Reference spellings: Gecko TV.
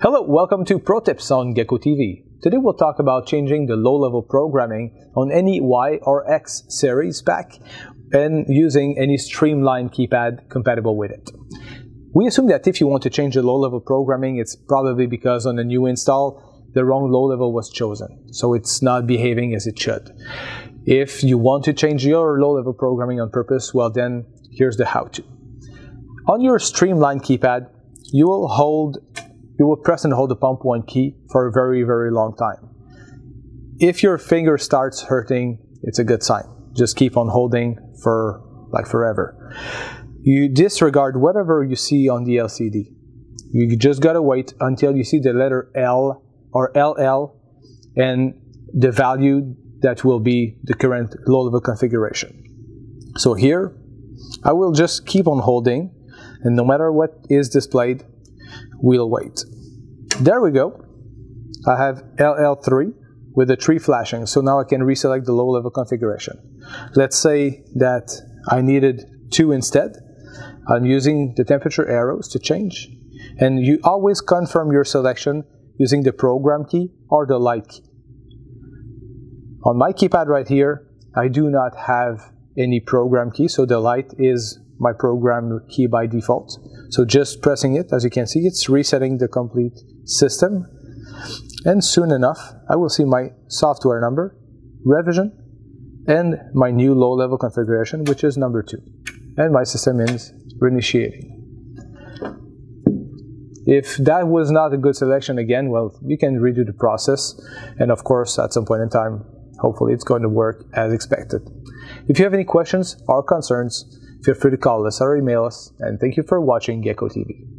Hello, welcome to Pro Tips on Gecko TV. Today we'll talk about changing the low-level programming on any Y or X series pack and using any streamlined keypad compatible with it. We assume that if you want to change the low-level programming, it's probably because on a new install, the wrong low level was chosen, so it's not behaving as it should. If you want to change your low level programming on purpose, well then, here's the how-to. On your streamlined keypad, you will press and hold the pump one key for a very, very long time. If your finger starts hurting, it's a good sign. Just keep on holding for like forever. You disregard whatever you see on the LCD. You just gotta wait until you see the letter L or LL and the value that will be the current low-level configuration. So here, I will just keep on holding, and no matter what is displayed, we'll wait. There we go. I have LL3 with the 3 flashing, so now I can reselect the low-level configuration. Let's say that I needed 2 instead. I'm using the temperature arrows to change, and you always confirm your selection using the program key or the light key. On my keypad right here, I do not have any program key, so the light is my program key by default. So just pressing it, as you can see, it's resetting the complete system. And soon enough, I will see my software number, revision, and my new low-level configuration, which is number 2. And my system is reinitiating. If that was not a good selection again, well, you can redo the process. And of course, at some point in time, hopefully it's going to work as expected. If you have any questions or concerns, feel free to call us or email us. And thank you for watching Gecko TV.